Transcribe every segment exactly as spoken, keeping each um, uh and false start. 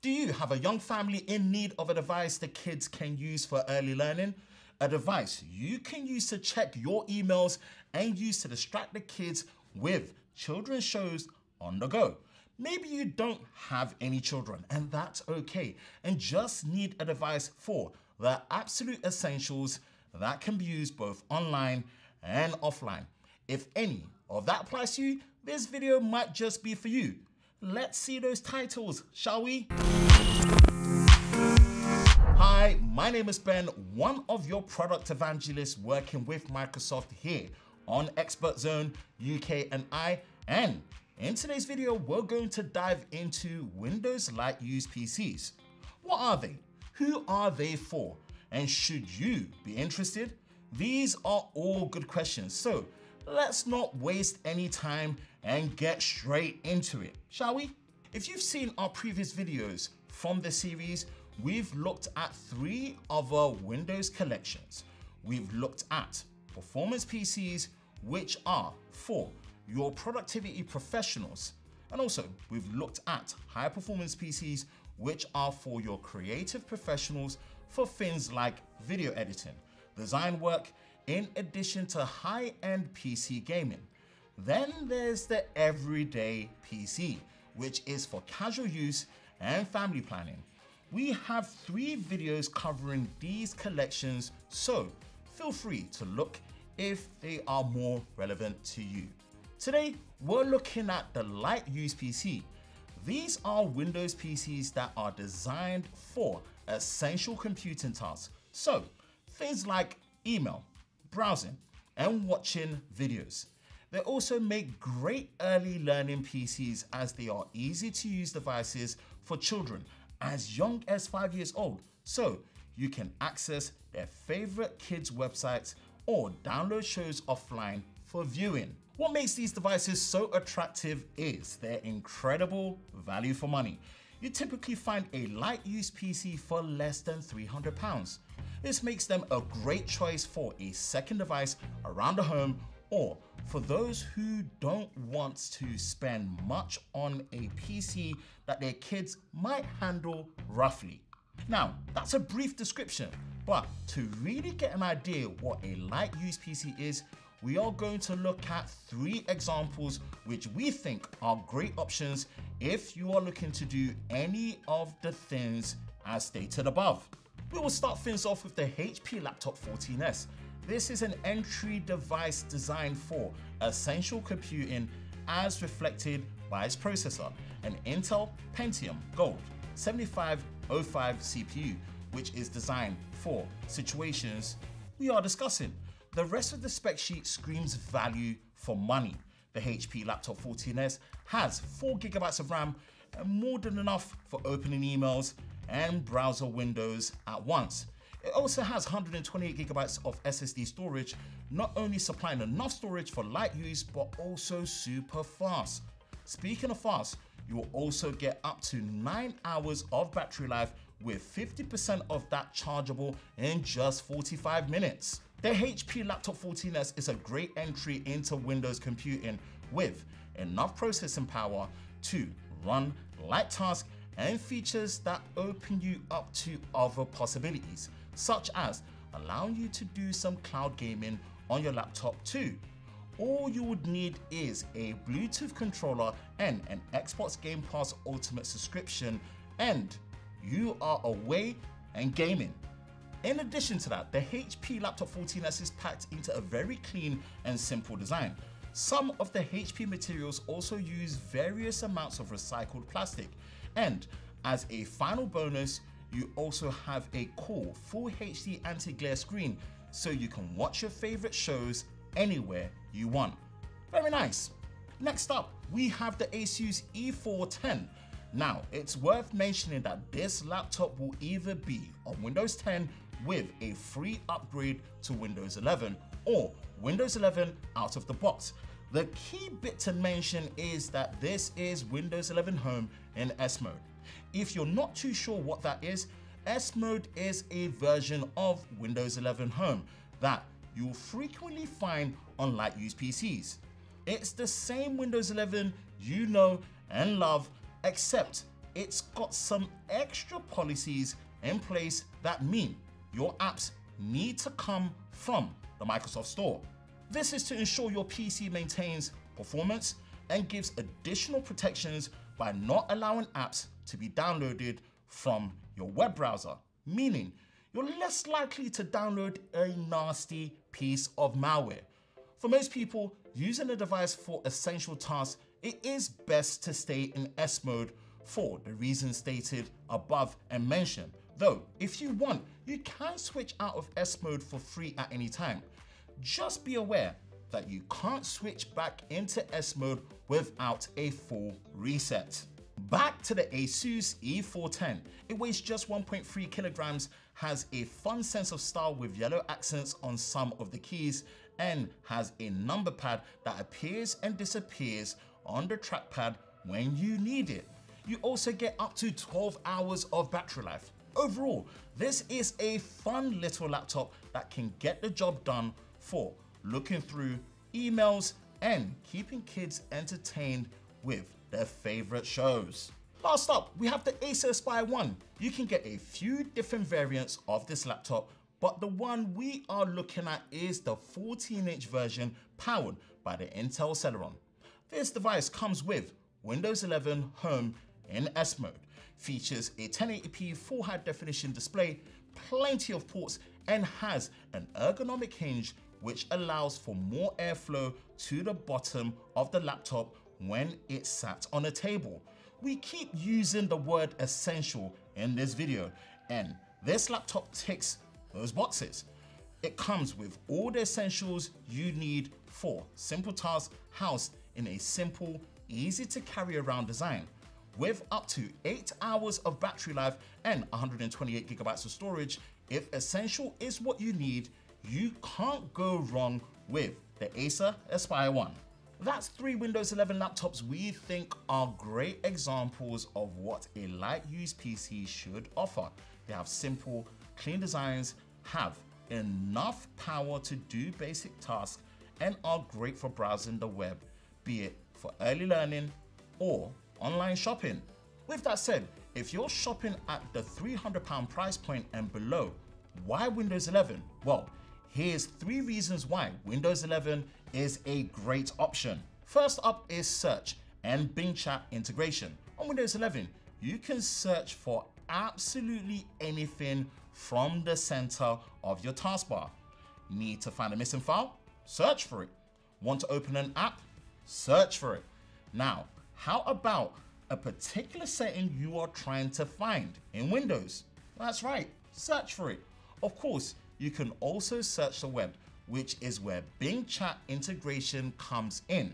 Do you have a young family in need of a device the kids can use for early learning? A device you can use to check your emails and use to distract the kids with children's shows on the go. Maybe you don't have any children, and that's okay, and just need a device for the absolute essentials that can be used both online and offline. If any of that applies to you, this video might just be for you. Let's see those titles, shall we? Hi, my name is Ben, one of your product evangelists working with Microsoft here on Expert Zone U K and I, and in today's video, we're going to dive into Windows Light Use P Cs. What are they? Who are they for? And should you be interested? These are all good questions, so let's not waste any time and get straight into it, shall we? If you've seen our previous videos from this series, we've looked at three other Windows collections. We've looked at performance P Cs, which are for your productivity professionals. And also, we've looked at high performance P Cs, which are for your creative professionals for things like video editing, design work, in addition to high-end P C gaming. Then there's the everyday P C, which is for casual use and family planning. We have three videos covering these collections, so feel free to look if they are more relevant to you. Today, we're looking at the Light Use P C. These are Windows P Cs that are designed for essential computing tasks. So things like email, browsing, and watching videos. They also make great early learning P Cs as they are easy to use devices for children as young as five years old. So you can access their favorite kids' websites or download shows offline for viewing. What makes these devices so attractive is their incredible value for money. You typically find a light use P C for less than three hundred pounds. This makes them a great choice for a second device around the home or for those who don't want to spend much on a P C that their kids might handle roughly. Now, that's a brief description, but to really get an idea what a light use P C is, we are going to look at three examples which we think are great options if you are looking to do any of the things as stated above. We will start things off with the H P Laptop fourteen S. This is an entry device designed for essential computing as reflected by its processor, an Intel Pentium Gold seventy-five oh five C P U, which is designed for situations we are discussing. The rest of the spec sheet screams value for money. The H P Laptop fourteen S has four gigabytes of RAM and more than enough for opening emails and browser windows at once. It also has one hundred twenty-eight gigabytes of S S D storage, not only supplying enough storage for light use, but also super fast. Speaking of fast, you will also get up to nine hours of battery life with fifty percent of that chargeable in just forty-five minutes. The H P Laptop fourteen S is a great entry into Windows computing with enough processing power to run light tasks and features that open you up to other possibilities, such as allowing you to do some cloud gaming on your laptop too. All you would need is a Bluetooth controller and an Xbox Game Pass Ultimate subscription, and you are away and gaming. In addition to that, the H P Laptop fourteen S is packed into a very clean and simple design. Some of the H P materials also use various amounts of recycled plastic. And as a final bonus, you also have a cool full H D anti-glare screen so you can watch your favorite shows anywhere you want. Very nice. Next up, we have the ASUS E four ten. Now, it's worth mentioning that this laptop will either be on Windows ten with a free upgrade to Windows eleven or Windows eleven out of the box. The key bit to mention is that this is Windows eleven Home in S mode. If you're not too sure what that is, S mode is a version of Windows eleven Home that you'll frequently find on light use P Cs. It's the same Windows eleven you know and love, except it's got some extra policies in place that mean your apps need to come from the Microsoft Store. This is to ensure your P C maintains performance and gives additional protections by not allowing apps to be downloaded from your web browser, meaning you're less likely to download a nasty piece of malware. For most people using a device for essential tasks, it is best to stay in S mode for the reasons stated above and mentioned. Though, if you want, you can switch out of S mode for free at any time. Just be aware that you can't switch back into S mode without a full reset. Back to the ASUS E four ten. It weighs just one point three kilograms, has a fun sense of style with yellow accents on some of the keys, and has a number pad that appears and disappears on the trackpad when you need it. You also get up to twelve hours of battery life. Overall, this is a fun little laptop that can get the job done for looking through emails and keeping kids entertained with their favorite shows. Last up, we have the Acer Aspire one. You can get a few different variants of this laptop, but the one we are looking at is the fourteen inch version powered by the Intel Celeron. This device comes with Windows eleven Home in S mode, features a ten eighty p full high definition display, plenty of ports, and has an ergonomic hinge which allows for more airflow to the bottom of the laptop when it's sat on a table. We keep using the word essential in this video, and this laptop ticks those boxes. It comes with all the essentials you need for simple tasks housed in a simple, easy to carry around design. With up to eight hours of battery life and one hundred twenty-eight gigabytes of storage, if essential is what you need, you can't go wrong with the Acer Aspire one. That's three Windows eleven laptops we think are great examples of what a light use P C should offer. They have simple, clean designs, have enough power to do basic tasks, and are great for browsing the web, be it for early learning or online shopping. With that said, if you're shopping at the three hundred pound price point and below, why Windows eleven? Well, here's three reasons why Windows eleven is a great option. First up is search and Bing chat integration. On Windows eleven, you can search for absolutely anything from the center of your taskbar. Need to find a missing file? Search for it. Want to open an app? Search for it. Now, how about a particular setting you are trying to find in Windows? That's right, search for it. Of course, you can also search the web, which is where Bing chat integration comes in.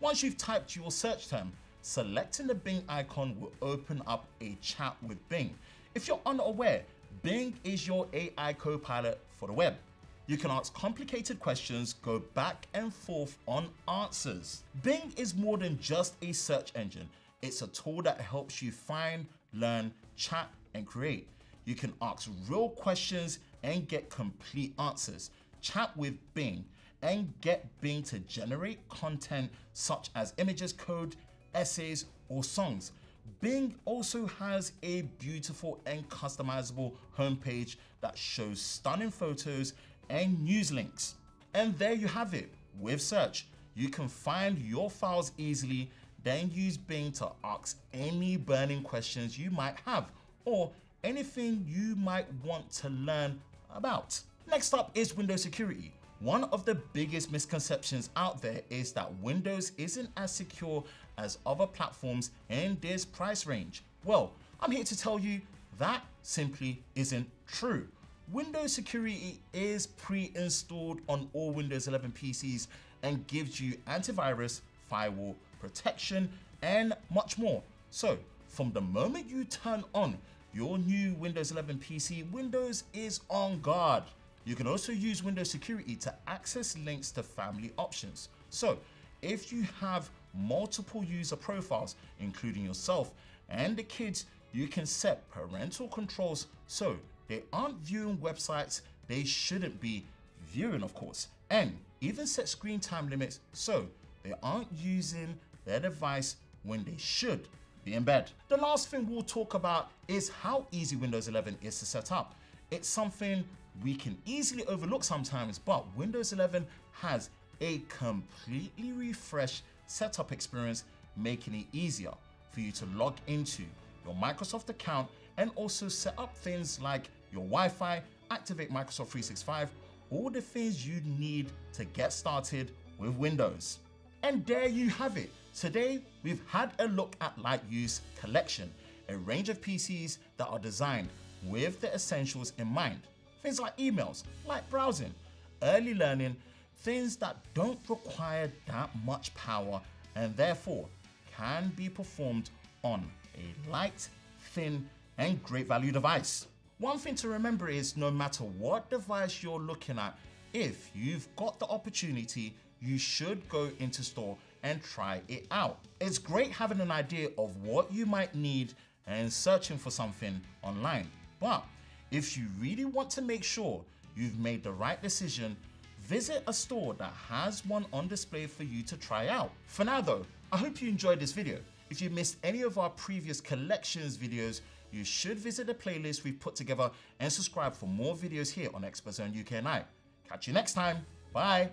Once you've typed your search term, selecting the Bing icon will open up a chat with Bing. If you're unaware, Bing is your A I co-pilot for the web. You can ask complicated questions, go back and forth on answers. Bing is more than just a search engine. It's a tool that helps you find, learn, chat, and create. You can ask real questions and get complete answers. Chat with Bing and get Bing to generate content such as images, code, essays, or songs. Bing also has a beautiful and customizable homepage that shows stunning photos and news links. And there you have it. With search, you can find your files easily, then use Bing to ask any burning questions you might have or anything you might want to learn about. Next up is Windows security. One of the biggest misconceptions out there is that Windows isn't as secure as other platforms in this price range. Well, I'm here to tell you that simply isn't true. Windows security is pre-installed on all Windows eleven P Cs and gives you antivirus, firewall protection, and much more. So from the moment you turn on your new Windows eleven P C, Windows is on guard. You can also use Windows security to access links to family options. So if you have multiple user profiles, including yourself and the kids, you can set parental controls so they aren't viewing websites they shouldn't be viewing, of course, and even set screen time limits so they aren't using their device when they should. be in bed. The last thing we'll talk about is how easy Windows eleven is to set up. It's something we can easily overlook sometimes, but Windows eleven has a completely refreshed setup experience, making it easier for you to log into your Microsoft account and also set up things like your Wi-Fi, activate Microsoft three sixty-five, all the things you need to get started with Windows. And there you have it. Today, we've had a look at Light Use Collection, a range of P Cs that are designed with the essentials in mind. Things like emails, light browsing, early learning, things that don't require that much power and therefore can be performed on a light, thin, and great value device. One thing to remember is no matter what device you're looking at, if you've got the opportunity, you should go into store and try it out. It's great having an idea of what you might need and searching for something online. But if you really want to make sure you've made the right decision, visit a store that has one on display for you to try out. For now though, I hope you enjoyed this video. If you missed any of our previous collections videos, you should visit the playlist we've put together and subscribe for more videos here on Expert Zone U K and I. Catch you next time, bye.